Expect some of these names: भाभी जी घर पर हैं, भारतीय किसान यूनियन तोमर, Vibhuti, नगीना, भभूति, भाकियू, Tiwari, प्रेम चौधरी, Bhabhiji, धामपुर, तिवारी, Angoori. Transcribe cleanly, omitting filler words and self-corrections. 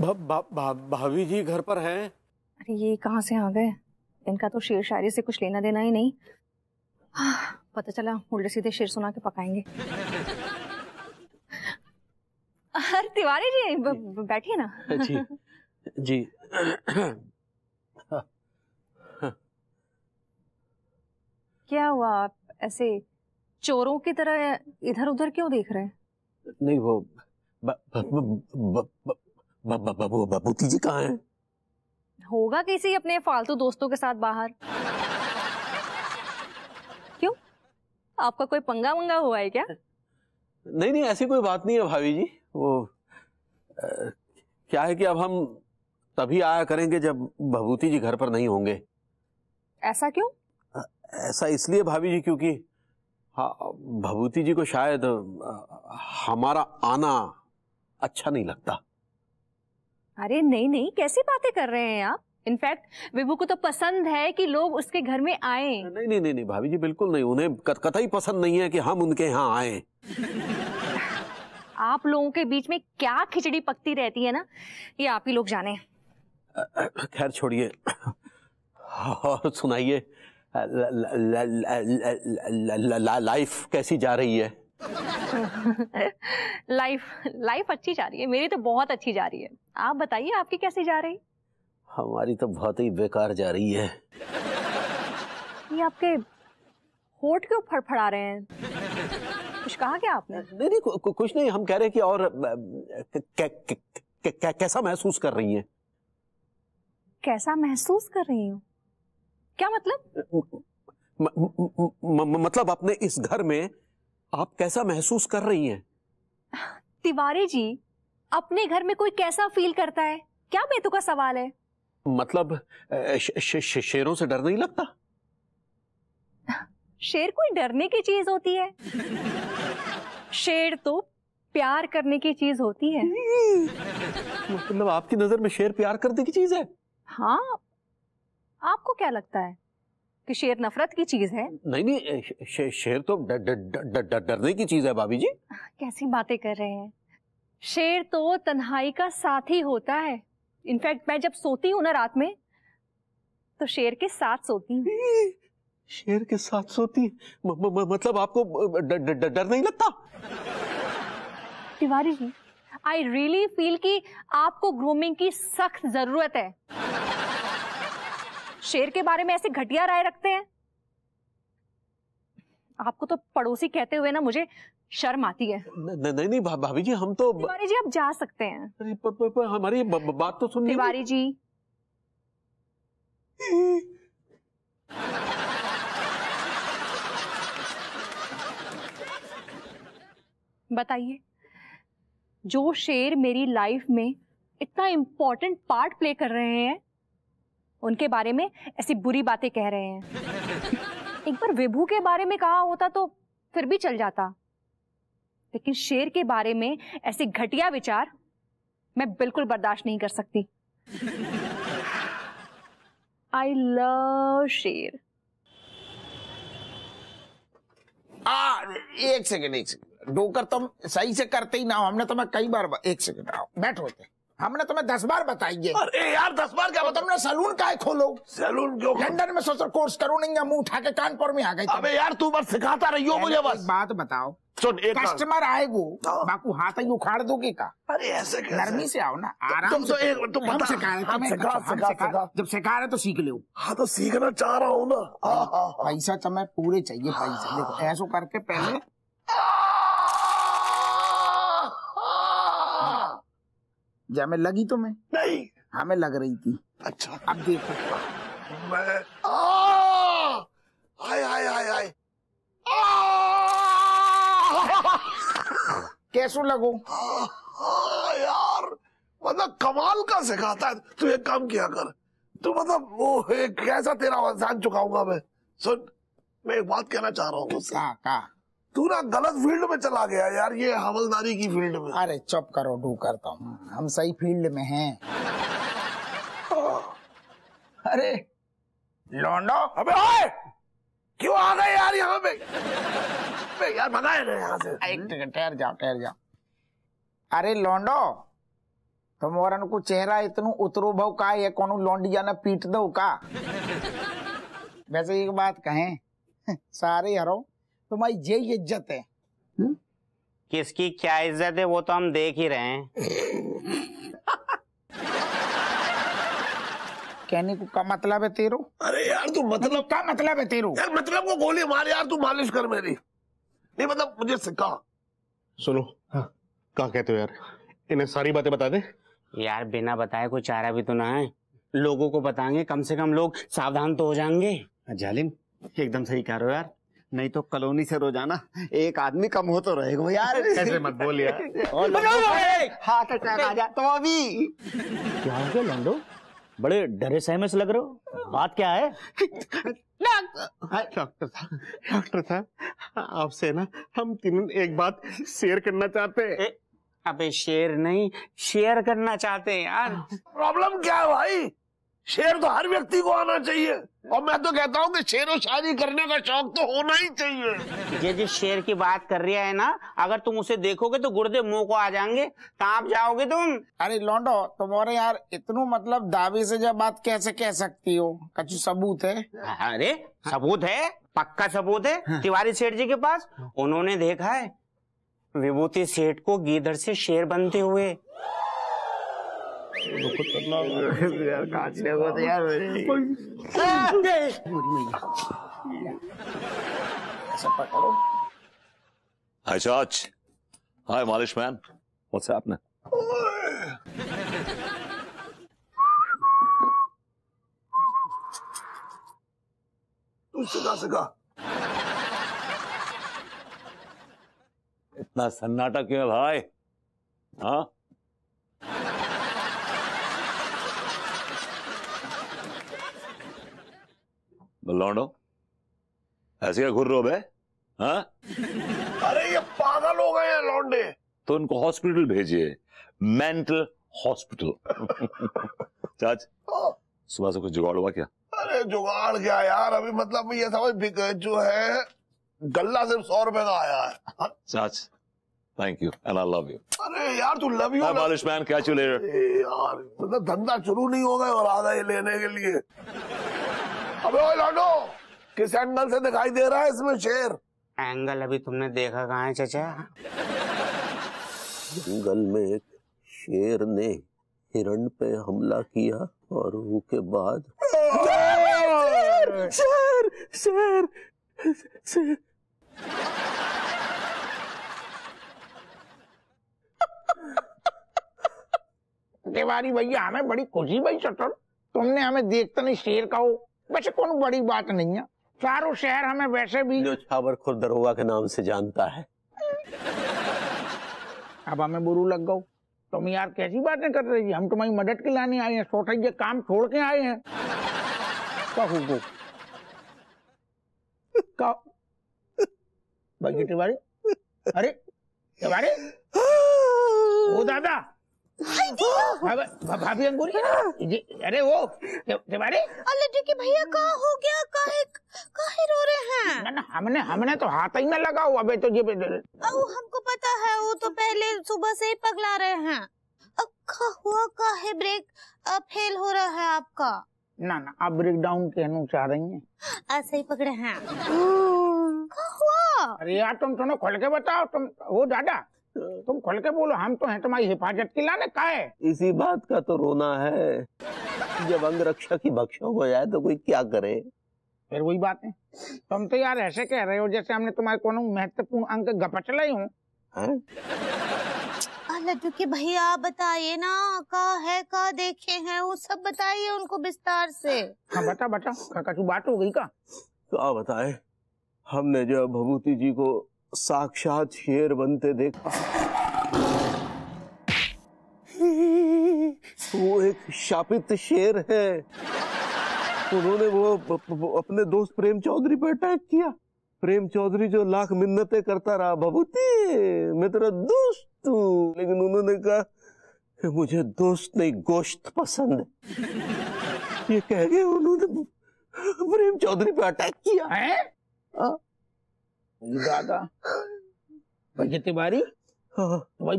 भाभी जी घर पर हैं। अरे ये कहाँ से आ गए? इनका तो शेर शायरी से कुछ लेना देना ही नहीं। पता चला उल्टे सीधे शेर सुना के पकाएंगे। अरे तिवारी जी बैठिए ना। जी जी क्या हुआ, आप ऐसे चोरों की तरह इधर उधर क्यों देख रहे हैं? नहीं वो भभूति जी कहाँ हैं? होगा किसी अपने फालतू दोस्तों के साथ बाहर। क्यों, आपका कोई पंगा मंगा हुआ है क्या? नहीं नहीं ऐसी कोई बात नहीं है भाभी जी। वो क्या है कि अब हम तभी आया करेंगे जब भभूति जी घर पर नहीं होंगे। ऐसा क्यों? ऐसा इसलिए भाभी जी क्योंकि भभूति जी को शायद हमारा आना अच्छा नहीं लगता। अरे नहीं नहीं कैसी बातें कर रहे हैं आप? इनफैक्ट विभू को तो पसंद है कि लोग उसके घर में आए। नहीं नहीं नहीं, नहीं भाभी जी बिल्कुल नहीं, उन्हें कतई पसंद नहीं है कि हम उनके यहाँ आए। आप लोगों के बीच में क्या खिचड़ी पकती रहती है ना, ये आप ही लोग जाने। खैर छोड़िए और सुनाइए लाइफ कैसी जा रही है? लाइफ अच्छी जा रही है, मेरी तो बहुत अच्छी जा रही है। आप बताइए आपकी कैसी जा रही? हमारी तो बहुत ही बेकार जा रही है। ये आपके होठ क्यों फड़फड़ा रहे हैं? कुछ कहा क्या आपने? नहीं नहीं कुछ नहीं, हम कह रहे हैं कि और कैसा महसूस कर रही हैं? कैसा महसूस कर रही हूँ? क्या मतलब? मतलब अपने इस घर में आप कैसा महसूस कर रही हैं? तिवारी जी अपने घर में कोई कैसा फील करता है? क्या बेतुका सवाल है। मतलब शेरों से डर नहीं लगता? शेर कोई डरने की चीज होती है? शेर तो प्यार करने की चीज होती है। मतलब आपकी नजर में शेर प्यार करने की चीज है? हाँ, आपको क्या लगता है कि शेर नफरत की चीज है? नहीं नहीं शेर तो डरने की चीज है भाभी जी। कैसी बातें कर रहे हैं, शेर तो तन्हाई का साथी होता है। इनफैक्ट मैं जब सोती हूँ ना रात में तो शेर के साथ सोती हूँ। शेर के साथ सोती? मतलब आपको डर नहीं लगता? तिवारी ji I really feel कि आपको ग्रूमिंग की सख्त जरूरत है। शेर के बारे में ऐसे घटिया राय रखते हैं। आपको तो पड़ोसी कहते हुए ना मुझे शर्म आती है। नहीं नहीं भाभी जी हम तो। तिवारी जी आप जा सकते हैं। हमारी बात तो सुनिए। तिवारी जी बताइए, जो शेर मेरी लाइफ में इतना इम्पोर्टेंट पार्ट प्ले कर रहे हैं उनके बारे में ऐसी बुरी बातें कह रहे हैं। एक बार विभू के बारे में कहा होता तो फिर भी चल जाता, लेकिन शेर के बारे में ऐसे घटिया विचार मैं बिल्कुल बर्दाश्त नहीं कर सकती। आई लव शेर। एक सेकेंड डोकर तुम सही से करते ही ना हो। हमने तुम्हें कई बार एक सेकेंड आओ बैठो, हमने तुम्हें 10 बार बताइए। अरे यार 10 बार क्या बताऊं? तुमने सलून काहे खोलो? सलून क्यों? लंदन में सोचो कोर्स करो, नहीं मुंह उठा के कानपुर में आ गई। अबे यार तू बस सिखाता रहियो मुझे बस। एक बात बताओ, सुन एक कस्टमर आएगो बाकू हाथ ही उखाड़ दोगे का? अरे ऐसे नरमी से आओ ना, आराम से। तुम सिखा जब सिखा रहे तो सीख लो। हाँ तो सीखना चाह रहा हूँ ना, पैसा तुम्हें पूरे चाहिए। पैसा देखो ऐसा करके पहले हमें लगी तो मैं नहीं, हमें लग रही थी। अच्छा अब देखो मैं हाय कैसो लगो? यार मतलब कमाल का सिखाता है तू। एक काम किया कर तू, मतलब वो एक कैसा तेरा वजन चुकाऊंगा मैं। सुन मैं एक बात कहना चाह रहा हूँ तुझसे। तू ना गलत फील्ड में चला गया यार, ये हवलदारी की फील्ड में। अरे चुप करो डू करता हूँ, हम सही फील्ड में हैं। अरे लौंडो अबे ओए क्यों आ गए यार यहाँ पे? यार भगाए ना यहाँ से। एक मिनट ठहर जाओ ठहर जाओ। अरे लौंडो तमोरन को चेहरा इतनु उतरो भाव का ये कोनो लौंडिया ना पीट दो का। वैसे एक बात कहें सारे हरो तुम्हारी जे इज्जत है हुँ? किसकी क्या इज्जत है वो तो हम देख ही रहे हैं। कहने को क्या मतलब है तेरो? अरे यार तू मतलब क्या मतलब है तेरो? यार मतलब को गोली मार यार, तू मालिश कर मेरी, नहीं मतलब मुझे सिखा। सुनो हाँ क्या कहते हो यार, इन्हें सारी बातें बता दे यार, बिना बताए कोई चारा भी तो ना है। लोगों को बताएंगे कम से कम लोग सावधान तो हो जाएंगे। जालिम एकदम सही कह रहे हो यार, नहीं तो कॉलोनी से रोजाना एक आदमी कम हो तो रहेगा यार। ऐसे मत बोल यार। हाथ अटैक आ जा तो अभी क्या हो लंडो, बड़े डरे सहमे से लग रहे हो, बात क्या है? डॉक्टर साहब, डॉक्टर साहब आपसे ना हम तीनों एक बात शेयर करना चाहते हैं। अबे शेयर नहीं, शेयर करना चाहते हैं यार। प्रॉब्लम क्या है भाई, शेयर तो हर व्यक्ति को आना चाहिए और मैं तो कहता हूँ कि शेरों शादी करने का शौक तो होना ही चाहिए। ये जिस शेर की बात कर रही है ना, अगर तुम उसे देखोगे तो गुर्दे मुंह को आ जाएंगे, कांप जाओगे तुम। अरे लौंडो तुम्हारे यार इतनू मतलब दावे से जब बात कैसे कह सकती हो, कुछ सबूत है? अरे सबूत है, पक्का सबूत है। तिवारी सेठ जी के पास उन्होंने देखा है विभूति सेठ को गीदड़ से शेर बनते हुए। हाय चाच, हाय मालिश मैन, व्हाट्स हैपनिंग? तू सिखा सिखा, इतना सन्नाटा क्यों है भाई? हाँ लौंडो ऐसे क्या घूर रहे हो बे? हाँ अरे ये पागल हो गए हैं लौंडे, तो इनको हॉस्पिटल भेजिए, मेंटल हॉस्पिटल। चाच सुबह से कुछ जुगाड़ हुआ क्या? अरे जुगाड़ क्या यार, अभी मतलब ये समझ जो है गल्ला सिर्फ 100 रुपए का आया है। चाच thank you and I love you. अरे यार तू लव यू मालिश मैन, कैच यू लेटर। यार मतलब धंधा शुरू नहीं हो गए और आ गए लेने के लिए। अबे ओए लौंडो, किस एंगल से दिखाई दे रहा है इसमें शेर? एंगल अभी तुमने देखा कहाँ है चाचा? जंगल में एक शेर ने हिरण पे हमला किया और उसके बाद शेर, शेर, शेर, शेर, शेर। तिवारी भैया हमें बड़ी खुशी भाई चटर, तुमने हमें देखते नहीं शेर का हो। वैसे कौन बड़ी बात नहीं है, चारों शहर हमें वैसे भी जो छावर खुर दरोगा के नाम से जानता है। अब हमें बुरू लग गो, तुम यार कैसी बातें कर रही है, हम तुम्हारी मदद के लाने आए हैं, छोटे ये काम छोड़ के आए हैं। कहूँ बाकी तिवारी, अरे तिवारी वो दादा भाभी अंगूरी, अरे वो तिवारी की भैया का हो गया, काहे रो रहे हैं? ना हमने हमने तो हाथ ही में लगा हुआ। अबे तो ये हमको पता है, वो तो पहले सुबह से ही पगला रहे हैं। हुआ काहे ब्रेक फेल हो रहा है आपका? ना ना आप ब्रेक डाउन कहना चाह रही हैं, ऐसे ही पकड़े हैं। हुआ? अरे यार तुम सुनो, खोल के बताओ तुम, वो दादा तुम खोल के बोलो, हम तो हैं तुम्हारी हिफाजत के लाने। काहे? इसी बात का तो रोना है, जब अंग रक्षा की भक्षा हो जाए तो कोई क्या करे? फिर वही बात है, तुम तो यार ऐसे कह रहे हो जैसे हमने तुम्हारे को महत्वपूर्ण अंक गपच रहे हूँ। लड्डू के भैया बताइए ना, का है का देखे हैं, वो सब बताइए उनको विस्तार से। हाँ बता बता, काकाचू बात हो गई का? क्या बताए, हमने जो भभूति जी को साक्षात शेर बनते देखा। वो एक शापित शेर है, उन्होंने वो अपने दोस्त प्रेम चौधरी पर अटैक किया। प्रेम चौधरी जो लाख मिन्नतें करता रहा, भभूति मैं तेरा दोस्त हूँ, लेकिन उन्होंने कहा कि मुझे दोस्त नहीं गोश्त पसंद है। ये कह के उन्होंने प्रेम चौधरी पे अटैक किया है। दादा तिवारी